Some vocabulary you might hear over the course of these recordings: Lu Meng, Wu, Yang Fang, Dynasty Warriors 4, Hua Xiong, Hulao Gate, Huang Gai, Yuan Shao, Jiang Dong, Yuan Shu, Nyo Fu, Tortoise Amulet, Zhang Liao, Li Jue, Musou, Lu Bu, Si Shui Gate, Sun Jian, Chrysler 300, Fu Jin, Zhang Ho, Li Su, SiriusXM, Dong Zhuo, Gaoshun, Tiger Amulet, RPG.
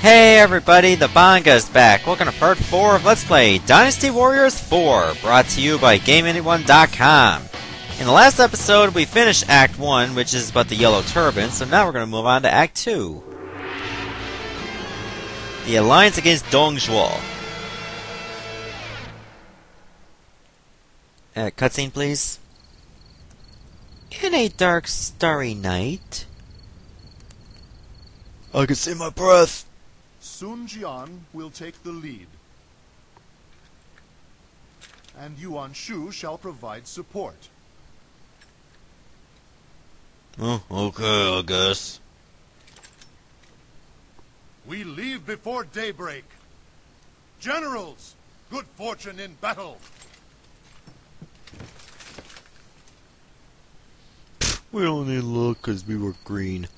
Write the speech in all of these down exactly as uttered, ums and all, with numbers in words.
Hey everybody, the Banga's back. Welcome to part four of Let's Play Dynasty Warriors four, brought to you by Game Any one dot com. In the last episode, we finished Act one, which is about the Yellow Turban, so now we're going to move on to Act two. The Alliance against Dong Zhuo. Uh, cutscene, please. In a dark, starry night, I can see my breath. Sun Jian will take the lead, and Yuan Shu shall provide support. Oh, okay, I guess. We leave before daybreak. Generals, good fortune in battle. We only look because we were green.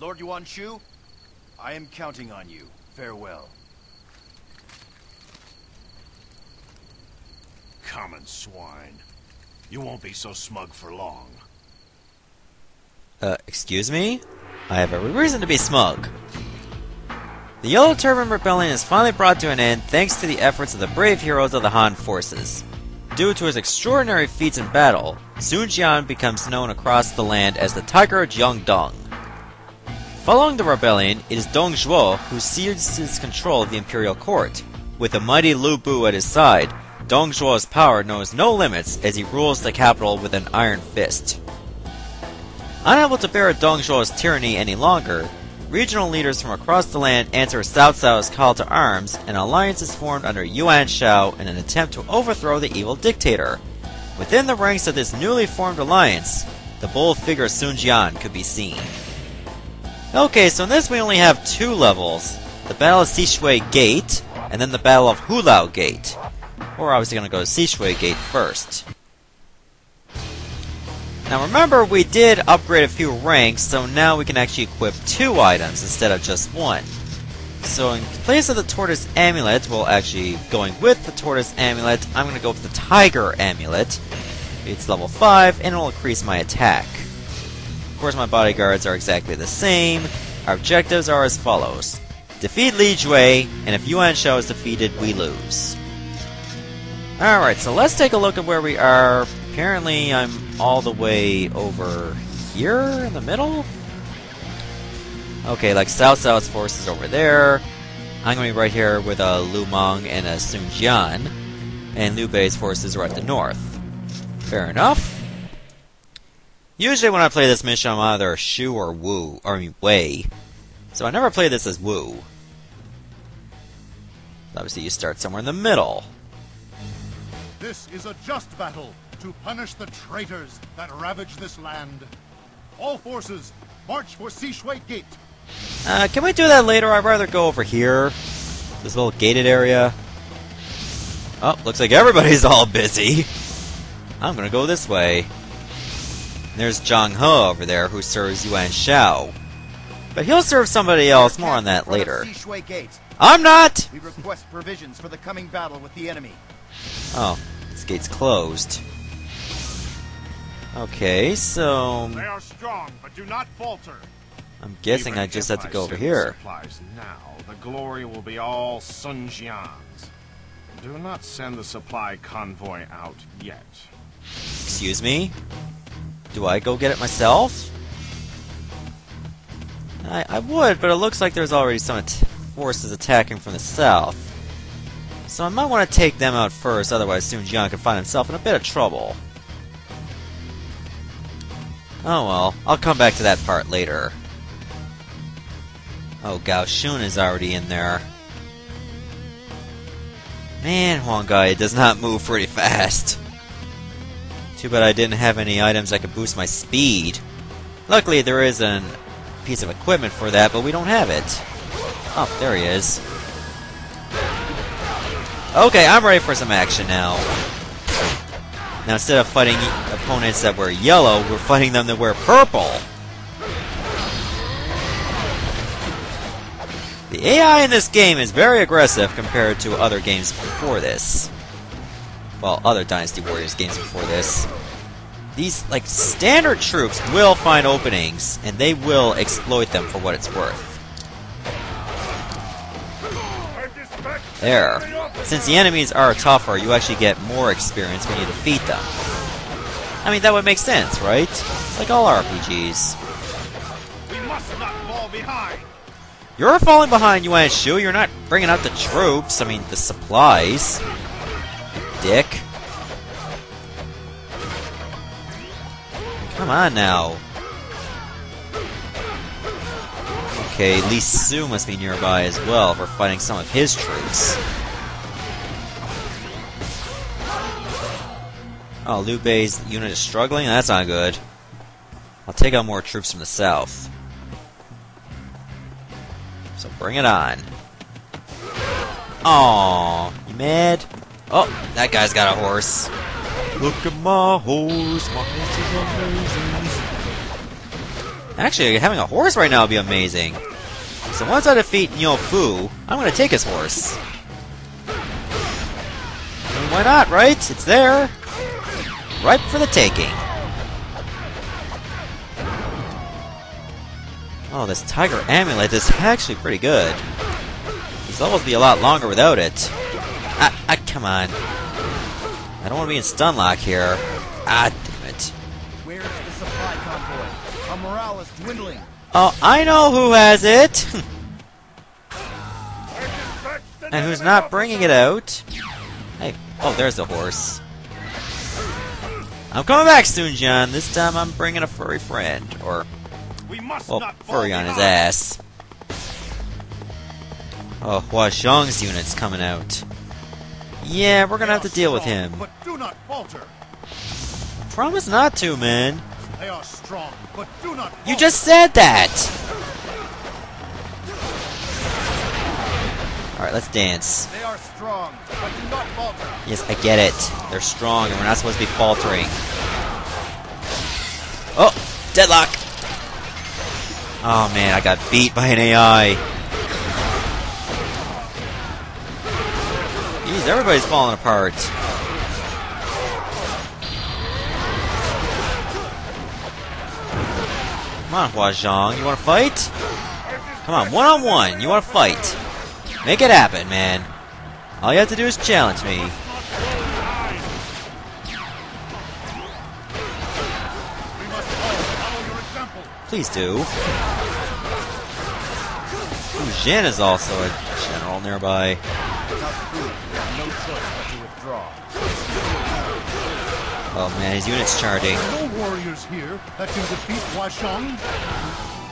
Lord Yuan Shu, I am counting on you. Farewell. Common swine. You won't be so smug for long. Uh, excuse me? I have every reason to be smug. The Yellow Turban Rebellion is finally brought to an end thanks to the efforts of the brave heroes of the Han forces. Due to his extraordinary feats in battle, Sun Jian becomes known across the land as the Tiger Jiang Dong. Following the rebellion, it is Dong Zhuo who seizes control of the imperial court. With the mighty Lu Bu at his side, Dong Zhuo's power knows no limits as he rules the capital with an iron fist. Unable to bear Dong Zhuo's tyranny any longer, regional leaders from across the land answer Cao Cao's call to arms, and an alliance is formed under Yuan Shao in an attempt to overthrow the evil dictator. Within the ranks of this newly formed alliance, the bold figure Sun Jian could be seen. Okay, so in this we only have two levels. The Battle of Si Shui Gate, and then the Battle of Hulao Gate. We're obviously going to go to Si Shui Gate first. Now remember, we did upgrade a few ranks, so now we can actually equip two items instead of just one. So in place of the Tortoise Amulet, well actually going with the Tortoise Amulet, I'm going to go with the Tiger Amulet. It's level five, and it will increase my attack. Of course, my bodyguards are exactly the same. Our objectives are as follows. Defeat Li Jue, and if Yuan Shao is defeated, we lose. Alright, so let's take a look at where we are. Apparently, I'm all the way over here in the middle? Okay, like Cao Cao's force is over there. I'm going to be right here with a Lu Meng and a Sun Jian. And Liu Bei's forces are at the north. Fair enough. Usually when I play this mission, I'm either Shu or Wu, or I mean, Wei. So I never play this as Wu. Obviously you start somewhere in the middle. This is a just battle to punish the traitors that ravage this land. All forces, march for Si Shui Gate. Uh, can we do that later? I'd rather go over here. This little gated area. Oh, looks like everybody's all busy. I'm gonna go this way. There's Zhang Ho over there, who serves Yuan Shao. But he'll serve somebody else, more on that later. I'm not! We request provisions for the coming battle with the enemy. Oh, this gate's closed. Okay, so... They are strong, but do not falter. I'm guessing I just have to go over here. Now, the glory will be all Sun Jian's. Do not send the supply convoy out yet. Excuse me? Do I go get it myself? I, I would, but it looks like there's already some at forces attacking from the south. So I might want to take them out first, otherwise Sun Jian could find himself in a bit of trouble. Oh well, I'll come back to that part later. Oh, Gaoshun is already in there. Man, Huang Gai does not move pretty fast. Too bad I didn't have any items that could boost my speed. Luckily, there is a piece of equipment for that, but we don't have it. Oh, there he is. Okay, I'm ready for some action now. Now, instead of fighting opponents that wear yellow, we're fighting them that wear purple. The A I in this game is very aggressive compared to other games before this. Well, other Dynasty Warriors games before this. these like standard troops will find openings, and they will exploit them for what it's worth. There. Since the enemies are tougher, you actually get more experience when you defeat them. I mean, that would make sense, right? It's like all R P Gs. We must not fall behind. You're falling behind, Yuan Shu. You're not bringing out the troops. I mean, the supplies. Dick. Come on now. Okay, Li Su must be nearby as well if we're fighting some of his troops. Oh, Liu Bei's unit is struggling? That's not good. I'll take out more troops from the south. So bring it on. Aw, you mad? Oh, that guy's got a horse. Look at my horse, my horse is amazing. Actually, having a horse right now would be amazing. So once I defeat Nyo Fu, I'm going to take his horse. I mean, why not, right? It's there. Ripe for the taking. Oh, this Tiger Amulet is actually pretty good. These levels would be a lot longer without it. Ah, ah, come on. I don't want to be in stun lock here. Ah, damn it. Where is the supply convoy? Our morale is dwindling. Oh, I know who has it. And who's not bringing it out. Hey, oh, there's the horse. I'm coming back soon, John. This time I'm bringing a furry friend. Or, we must well, not furry on his ass. Oh, Hua Xiong's unit's coming out. Yeah, we're going to have to deal strong, with him. But do not falter. Promise not to, man. They are strong, but do not falter. You just said that! Alright, let's dance. They are strong, but do not falter. Yes, I get it. They're strong, and we're not supposed to be faltering. Oh! Deadlock! Oh, man, I got beat by an A I. Jeez, everybody's falling apart. Come on, Hua Xiong. You want to fight? Come on, one-on-one. You want to fight? Make it happen, man. All you have to do is challenge me. Please do. Fu Jin is also a general nearby. Oh man, his unit's charging. No warriors here that can defeat Hua Xiong.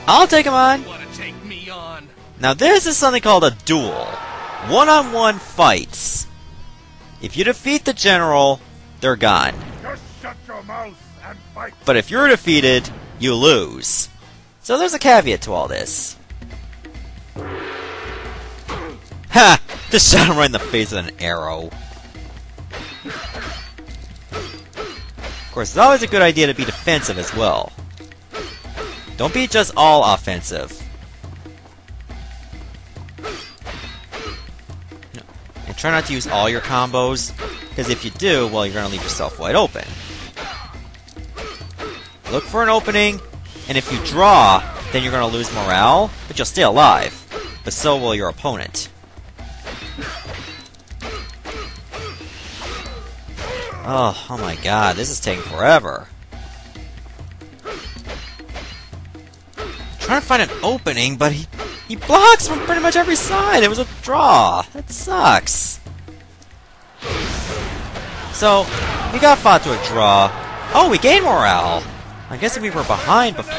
I'll take him on. Take me on. Now this is something called a duel. One-on-one fights. If you defeat the general, they're gone. Just shut your mouth and fight. But if you're defeated, you lose. So there's a caveat to all this. Ha! Just shot him right in the face with an arrow. Of course, it's always a good idea to be defensive as well. Don't be just all offensive. And try not to use all your combos, because if you do, well, you're going to leave yourself wide open. Look for an opening, and if you draw, then you're going to lose morale, but you'll stay alive. But so will your opponent. Oh, oh my god, this is taking forever. I'm trying to find an opening, but he, he blocks from pretty much every side. It was a draw. That sucks. So, we got fought to a draw. Oh, we gained morale. I guess we were behind before.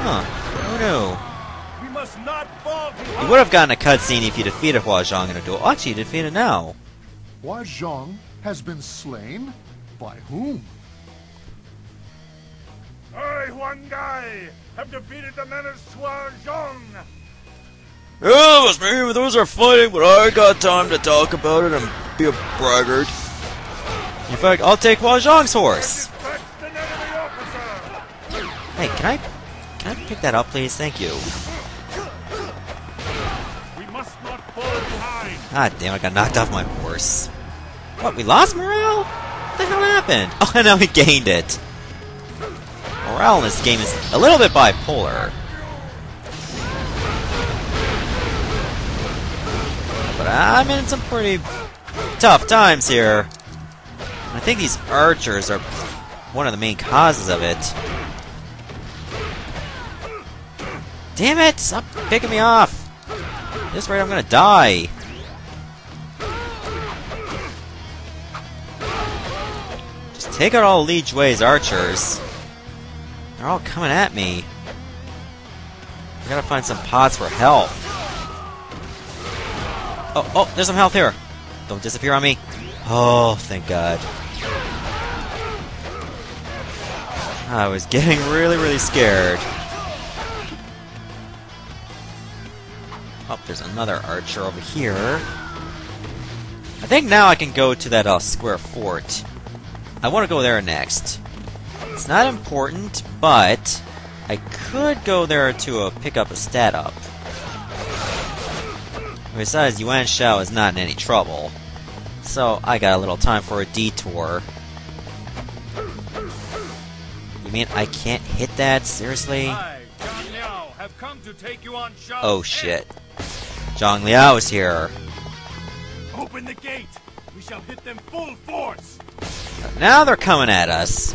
Huh. Who knew? You would have gotten a cutscene if you defeated Hua Xiong in a duel. Actually, you defeated now. Hua Xiong has been slain? By whom? I, Huang Gai, have defeated the men of Hua Xiong. Yeah, it was me. Those are fighting, but I got time to talk about it and be a braggart. In fact, I'll take Hua Xiong's horse. Hey, can I can I pick that up, please? Thank you. We must not fall behind. Ah, damn! I got knocked off my horse. What? We lost morale? What the hell happened? Oh, and now he gained it. Morale in this game is a little bit bipolar. But I'm in some pretty tough times here. I think these archers are one of the main causes of it. Damn it! Stop picking me off! At this rate, I'm gonna die! Just take out all Li Jue's archers. They're all coming at me. I gotta find some pots for health. Oh, oh, there's some health here! Don't disappear on me! Oh, thank God. I was getting really, really scared. Oh, there's another archer over here. I think now I can go to that uh, square fort. I want to go there next. It's not important, but I could go there to uh, pick up a stat up. Besides, Yuan Shao is not in any trouble. So, I got a little time for a detour. You mean I can't hit that? Seriously? I, Zhang Liao, have come to take you on Shao. Oh shit. Zhang Liao is here. Open the gate! We shall hit them full force! Now they're coming at us.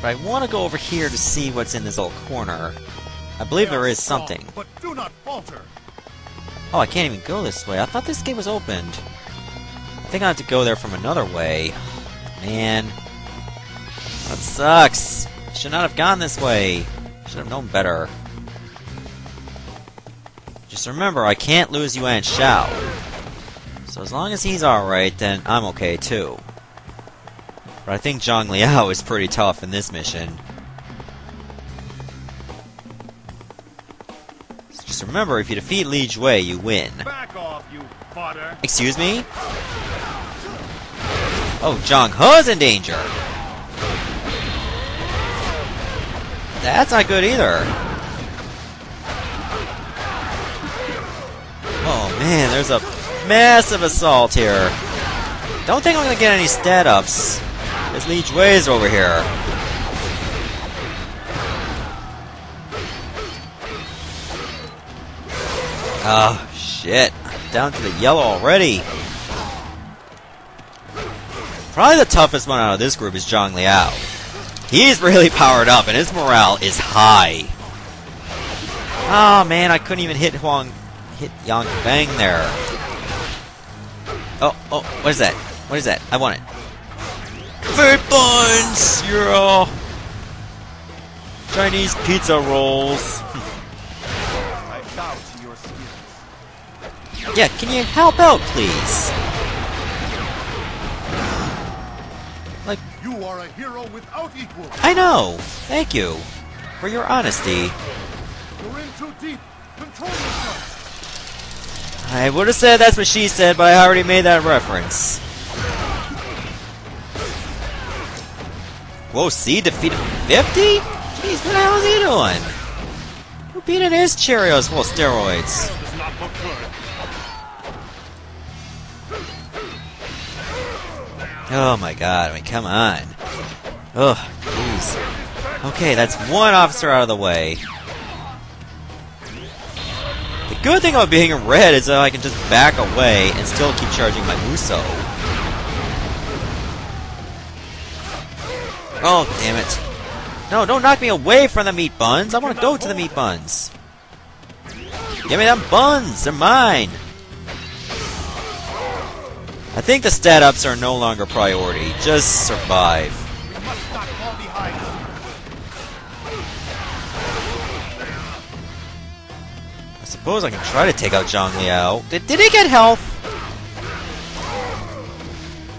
But I want to go over here to see what's in this little corner. I believe there is something. But do not falter. Oh, I can't even go this way. I thought this gate was opened. I think I have to go there from another way. Man. That sucks. Should not have gone this way. Should have known better. Just remember, I can't lose Yuan Shao. So as long as he's alright, then I'm okay too. But I think Zhang Liao is pretty tough in this mission. So just remember, if you defeat Li Jue, you win. Back off, you fodder. Excuse me? Oh, Zhang Ho's in danger! That's not good either. Oh man, there's a massive assault here. Don't think I'm gonna get any stat ups. There's Li Jue's over here. Oh shit, I'm down to the yellow already. Probably the toughest one out of this group is Zhang Liao. He's really powered up, and his morale is high. Oh man, I couldn't even hit Huang, hit Yang Fang there. Oh, oh, what is that? What is that? I want it. Fate buns, yeah. Chinese pizza rolls. I bow to your skills. Yeah, can you help out, please? You are a hero without equal. I know. Thank you for your honesty. You're in too deep. Control yourself. I would have said that's what she said, but I already made that reference. Whoa, see, defeated fifty? Jeez, what the hell is he doing? Who beat in his Cheerios full of steroids? Does not look good. Oh my god, I mean, come on. Ugh, jeez. Okay, that's one officer out of the way. The good thing about being in red is that I can just back away and still keep charging my Muso. Oh, damn it. No, don't knock me away from the meat buns. I want to go to the meat buns. Give me them buns. They're mine. I think the stat ups are no longer priority. Just survive. We must not fall behind. I suppose I can try to take out Zhang Liao. Did, did he get health?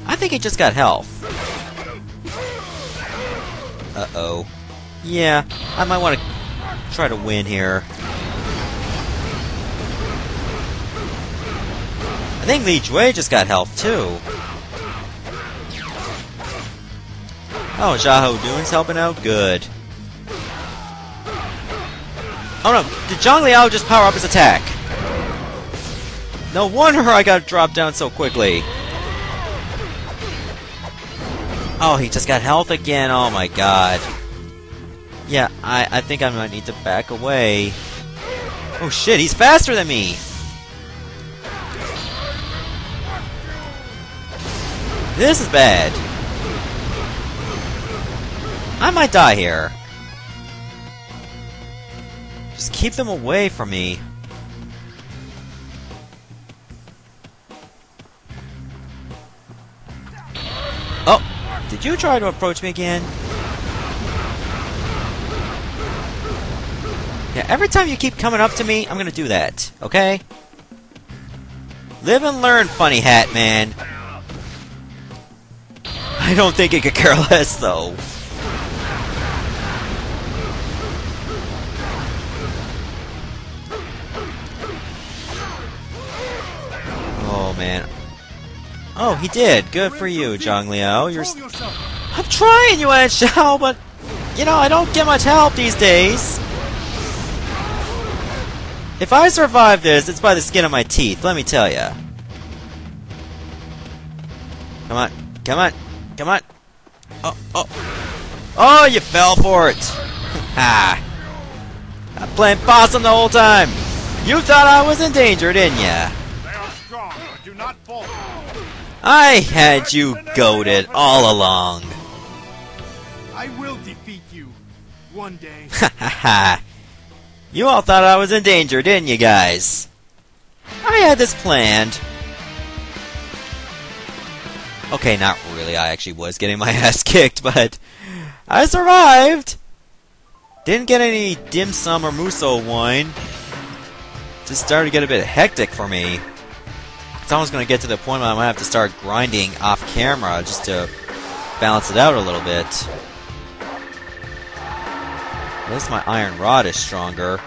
I think he just got health. Uh-oh. Yeah, I might want to try to win here. I think Li Jue just got health too. Oh, Zhang Ho Dun's helping out? Good. Oh no, did Zhang Liao just power up his attack? No wonder I got dropped down so quickly. Oh, he just got health again. Oh my god. Yeah, I, I think I might need to back away. Oh shit, he's faster than me! This is bad. I might die here. Just keep them away from me. Oh! Did you try to approach me again? Yeah, every time you keep coming up to me, I'm gonna do that, okay? Live and learn, funny hat man. I don't think it could care less, though. Oh, man. Oh, he did. Good for you, Zhang Liao. You're... I'm trying, Yuan Shao, but... You know, I don't get much help these days. If I survive this, it's by the skin of my teeth, let me tell ya. Come on. Come on. Come on! Oh, oh, oh! You fell for it! Ha! I'm playing possum the whole time. You thought I was in danger, didn't ya? They are strong, but do not fall. I had you goaded all along. I will defeat you one day. Ha ha ha! You all thought I was in danger, didn't you guys? I had this planned. Okay, not really. I actually was getting my ass kicked, but I survived! Didn't get any dim sum or muso wine. Just started to get a bit hectic for me. It's almost going to get to the point where I might have to start grinding off camera just to balance it out a little bit. At least my iron rod is stronger.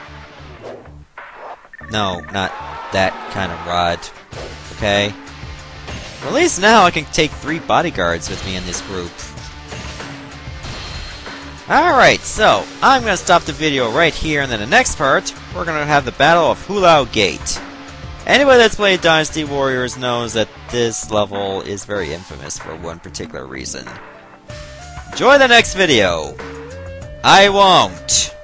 No, not that kind of rod. Okay. At least now I can take three bodyguards with me in this group. Alright, so I'm going to stop the video right here, and then the next part, we're going to have the Battle of Hulao Gate. Anybody that's played Dynasty Warriors knows that this level is very infamous for one particular reason. Enjoy the next video! I won't!